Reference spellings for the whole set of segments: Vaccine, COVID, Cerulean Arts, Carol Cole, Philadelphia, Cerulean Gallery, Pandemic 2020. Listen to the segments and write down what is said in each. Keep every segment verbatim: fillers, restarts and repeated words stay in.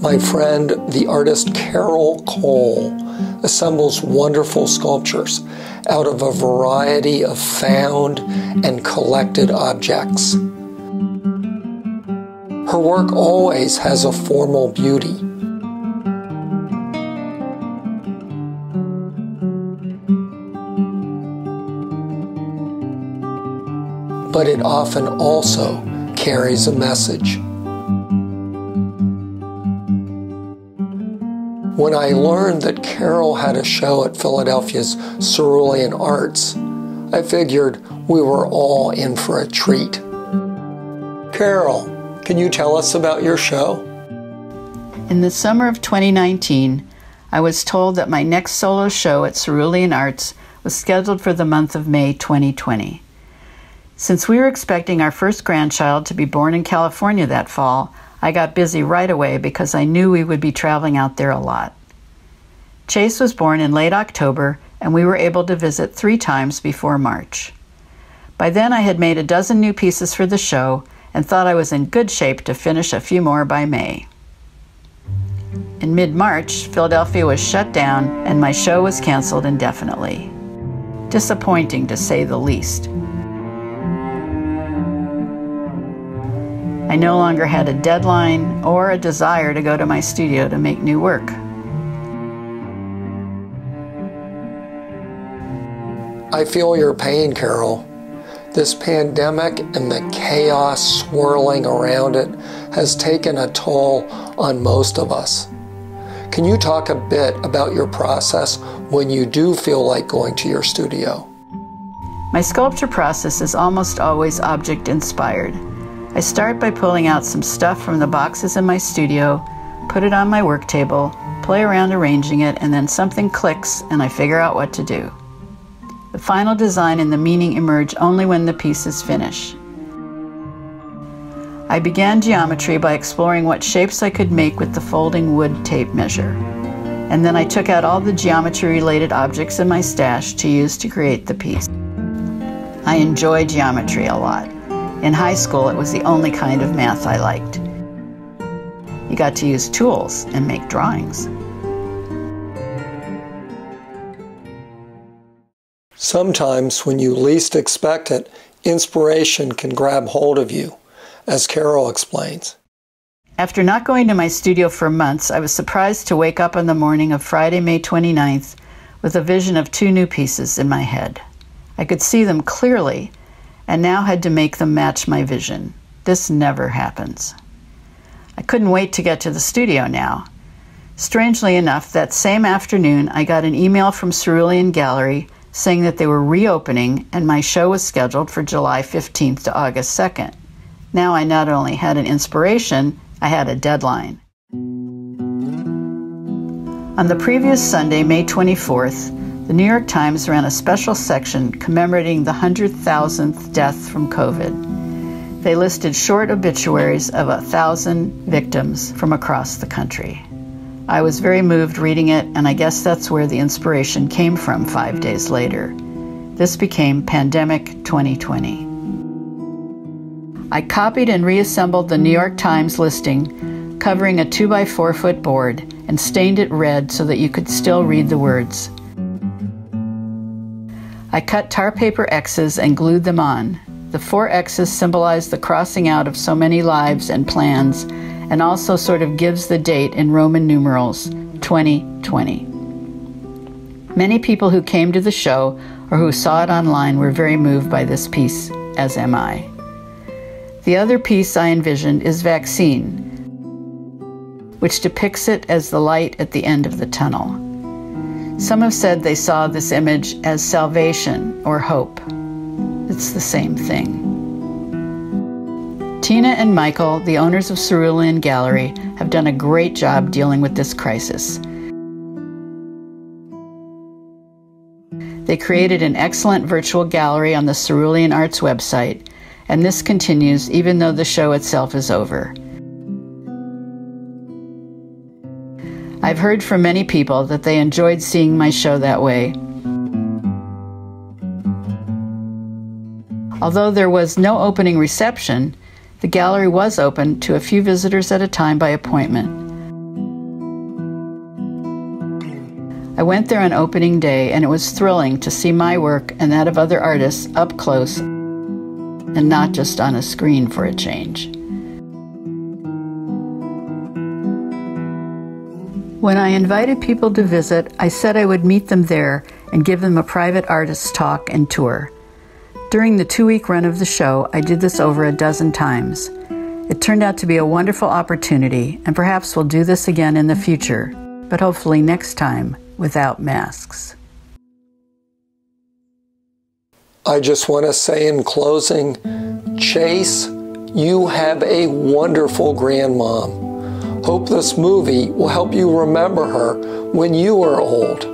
My friend, the artist Carol Cole, assembles wonderful sculptures out of a variety of found and collected objects. Her work always has a formal beauty. But it often also carries a message. When I learned that Carol had a show at Philadelphia's Cerulean Arts, I figured we were all in for a treat. Carol, can you tell us about your show? In the summer of twenty nineteen, I was told that my next solo show at Cerulean Arts was scheduled for the month of May twenty twenty. Since we were expecting our first grandchild to be born in California that fall, I got busy right away because I knew we would be traveling out there a lot. Chase was born in late October, and we were able to visit three times before March. By then, I had made a dozen new pieces for the show, and thought I was in good shape to finish a few more by May. In mid-March, Philadelphia was shut down and my show was canceled indefinitely. Disappointing, to say the least. I no longer had a deadline or a desire to go to my studio to make new work. I feel your pain, Carol. This pandemic and the chaos swirling around it has taken a toll on most of us. Can you talk a bit about your process when you do feel like going to your studio? My sculpture process is almost always object-inspired. I start by pulling out some stuff from the boxes in my studio, put it on my work table, play around arranging it, and then something clicks and I figure out what to do. The final design and the meaning emerge only when the pieces finish. I began geometry by exploring what shapes I could make with the folding wood tape measure. And then I took out all the geometry-related objects in my stash to use to create the piece. I enjoy geometry a lot. In high school, it was the only kind of math I liked. You got to use tools and make drawings. Sometimes, when you least expect it, inspiration can grab hold of you, as Carol explains. After not going to my studio for months, I was surprised to wake up on the morning of Friday, May twenty-ninth, with a vision of two new pieces in my head. I could see them clearly, and now had to make them match my vision. This never happens. I couldn't wait to get to the studio now. Strangely enough, that same afternoon, I got an email from Cerulean Gallery saying that they were reopening and my show was scheduled for July fifteenth to August second. Now I not only had an inspiration, I had a deadline. On the previous Sunday, May twenty-fourth, the New York Times ran a special section commemorating the one hundred thousandth death from COVID. They listed short obituaries of one thousand victims from across the country. I was very moved reading it, and I guess that's where the inspiration came from five days later. This became Pandemic twenty twenty. I copied and reassembled the New York Times listing, covering a two by four foot board, and stained it red so that you could still read the words. I cut tar paper X's and glued them on. The four X's symbolize the crossing out of so many lives and plans, and also sort of gives the date in Roman numerals, twenty twenty. Many people who came to the show or who saw it online were very moved by this piece, as am I. The other piece I envisioned is Vaccine, which depicts it as the light at the end of the tunnel. Some have said they saw this image as salvation or hope. It's the same thing. Tina and Michael, the owners of Cerulean Gallery, have done a great job dealing with this crisis. They created an excellent virtual gallery on the Cerulean Arts website, and this continues even though the show itself is over. I've heard from many people that they enjoyed seeing my show that way. Although there was no opening reception, The gallery was open to a few visitors at a time by appointment. I went there on opening day, and it was thrilling to see my work and that of other artists up close and not just on a screen for a change. When I invited people to visit, I said I would meet them there and give them a private artist's talk and tour. During the two-week run of the show, I did this over a dozen times. It turned out to be a wonderful opportunity, and perhaps we'll do this again in the future, but hopefully next time, without masks. I just want to say in closing, Chase, you have a wonderful grandmom. Hope this movie will help you remember her when you are old.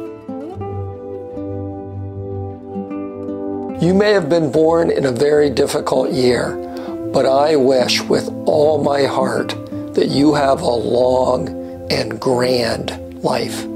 You may have been born in a very difficult year, but I wish with all my heart that you have a long and grand life.